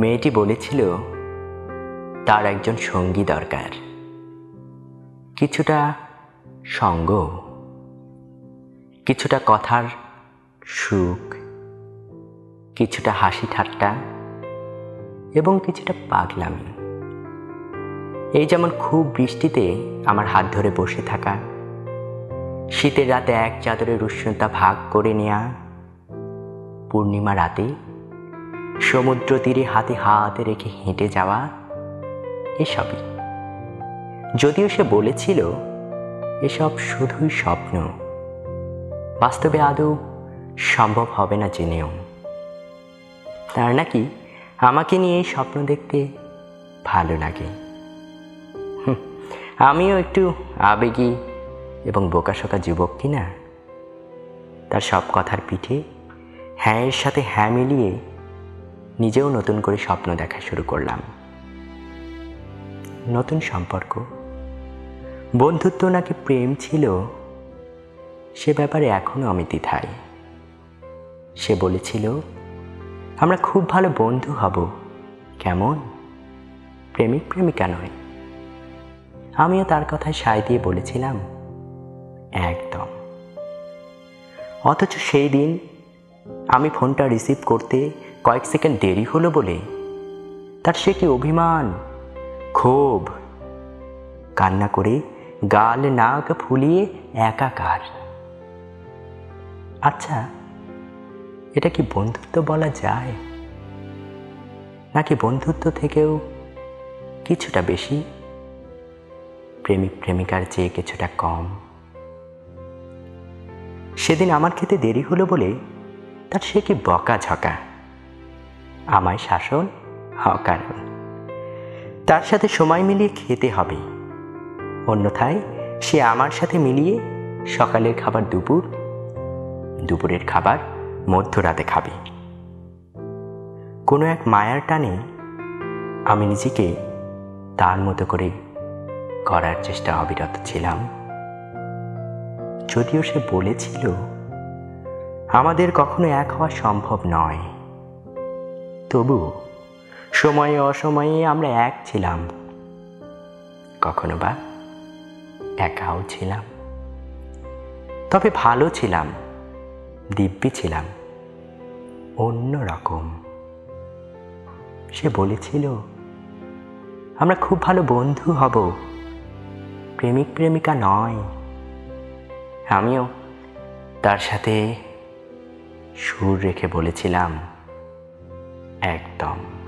মেয়েটি বলেছিল তার একজন সঙ্গী দরকার, কিছুটা সঙ্গ, কিছুটা কথার সুখ, কিছুটা হাসি ঠাট্টা এবং কিছুটা পাগলামি। এই যেমন খুব বৃষ্টিতে আমার হাত ধরে বসে থাকা, শীতের রাতে এক চাদরের উষ্ণতা ভাগ করে নেয়া, পূর্ণিমা রাতে সমুদ্র তীরে হাতে হাতে রেখে হেঁটে যাওয়া, এসবই। যদিও সে বলেছিল এসব শুধুই স্বপ্ন, বাস্তবে আদৌ সম্ভব হবে না জেনেও। তার নাকি আমাকে নিয়ে এই স্বপ্ন দেখতে ভালো লাগে। আমিও একটু আবেগী এবং বোকাশোকা যুবক কিনা, তার সব কথার পিঠে হ্যাঁ এর সাথে হ্যাঁ মিলিয়ে নিজেও নতুন করে স্বপ্ন দেখা শুরু করলাম। নতুন সম্পর্ক, বন্ধুত্ব নাকি প্রেম ছিল, সে ব্যাপারে এখনও আমি দ্বিধায়। সে বলেছিল আমরা খুব ভালো বন্ধু হব, কেমন প্রেমিক প্রেমিকা নয়। আমিও তার কথায় সায় দিয়ে বলেছিলাম একদম। অথচ সেই দিন আমি ফোনটা রিসিভ করতে কয়েক সেকেন্ড দেরি হলো বলে তার সে কি অভিমান, ক্ষোভ, কান্না করে গাল নাক ফুলিয়ে একাকার। আচ্ছা, এটা কি বন্ধুত্ব বলা যায়, নাকি বন্ধুত্ব থেকেও কিছুটা বেশি, প্রেমিক প্রেমিকার চেয়ে কিছুটা কম? সেদিন আমার খেতে দেরি হলো বলে তার সে কি বকাঝকা, আমায় শাসন অকারণ। তার সাথে সময় মিলিয়ে খেতে হবে, অন্যথায় সে আমার সাথে মিলিয়ে সকালের খাবার দুপুর, দুপুরের খাবার মধ্যরাতে খাবে। কোনো এক মায়ার টানে আমি নিজেকে তার মতো করে করার চেষ্টা অবিরত ছিলাম। যদিও সে বলেছিল আমাদের কখনো এক হওয়া সম্ভব নয়, তবু সময়ে অসময়ে আমরা এক ছিলাম, কখনো বা একাও ছিলাম। তবে ভালো ছিলাম, দিব্যি ছিলাম, অন্য রকম। সে বলেছিল আমরা খুব ভালো বন্ধু হব, প্রেমিক প্রেমিকা নয়। আমিও তার সাথে সুর রেখে বলেছিলাম একদম।